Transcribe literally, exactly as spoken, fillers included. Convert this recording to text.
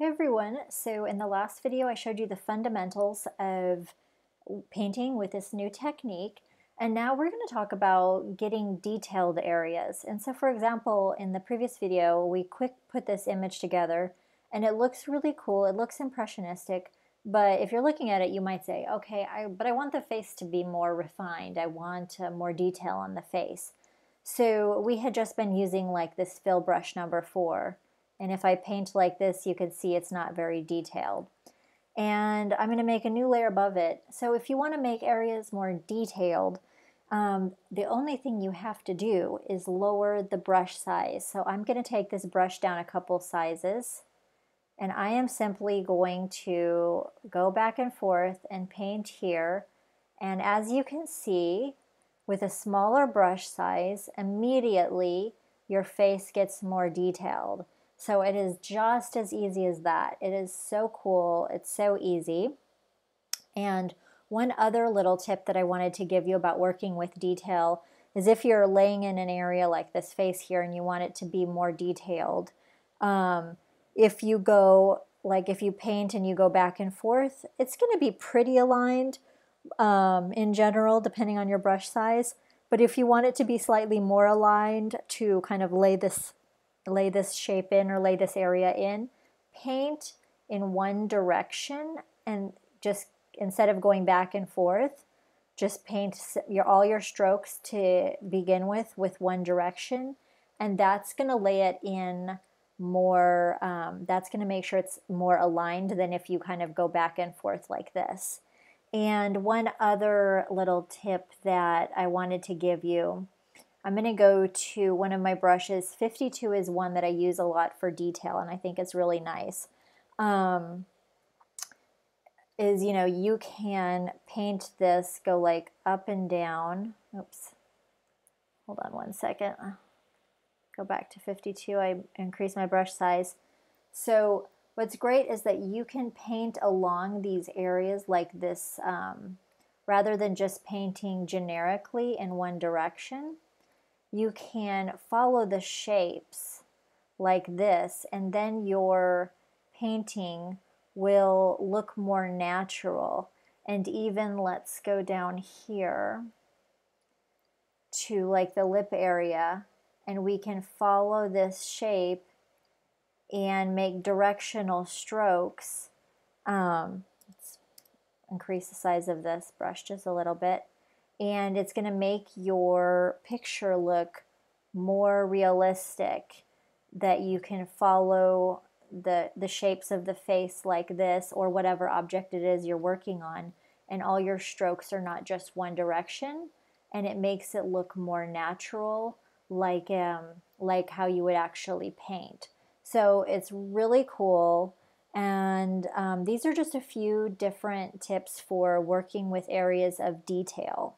Hey everyone, so in the last video I showed you the fundamentals of painting with this new technique, and now we're going to talk about getting detailed areas. And so for example, in the previous video we quick put this image together and it looks really cool, it looks impressionistic, but if you're looking at it you might say, okay, I, but I want the face to be more refined, I want uh, more detail on the face. So we had just been using like this fill brush number four. And if I paint like this, you can see it's not very detailed. And I'm going to make a new layer above it. So if you want to make areas more detailed, um, the only thing you have to do is lower the brush size. So I'm going to take this brush down a couple sizes. And I am simply going to go back and forth and paint here. And as you can see, with a smaller brush size, immediately your face gets more detailed. So it is just as easy as that. It is so cool. It's so easy. And one other little tip that I wanted to give you about working with detail is if you're laying in an area like this face here and you want it to be more detailed, um, if you go, like if you paint and you go back and forth, it's going to be pretty aligned um, in general, depending on your brush size. But if you want it to be slightly more aligned to kind of lay this lay this shape in or lay this area in, paint in one direction and just instead of going back and forth, just paint your all your strokes to begin with with one direction, and that's going to lay it in more, um, that's going to make sure it's more aligned than if you kind of go back and forth like this. And one other little tip that I wanted to give you, I'm going to go to one of my brushes. fifty-two is one that I use a lot for detail, and I think it's really nice. Um, is, you know, you can paint this, go like up and down. Oops. Hold on one second. Go back to fifty-two. I increased my brush size. So what's great is that you can paint along these areas like this, um, rather than just painting generically in one direction. You can follow the shapes like this, and then your painting will look more natural. And even let's go down here to like the lip area, and we can follow this shape and make directional strokes. Um, let's increase the size of this brush just a little bit. And it's going to make your picture look more realistic, that you can follow the, the shapes of the face like this or whatever object it is you're working on, and all your strokes are not just one direction, and it makes it look more natural, like, um, like how you would actually paint. So it's really cool. And um, these are just a few different tips for working with areas of detail.